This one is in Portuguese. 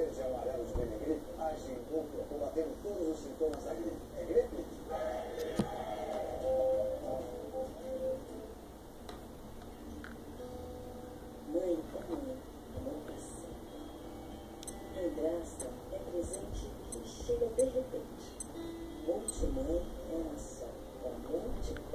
verde, amarelo de Benegripe age em dupla, combatendo todos os sintomas da gripe. É gripe? Mãe, como Lucas, a graça é presente que chega de repente. Monte mãe é ação, a monte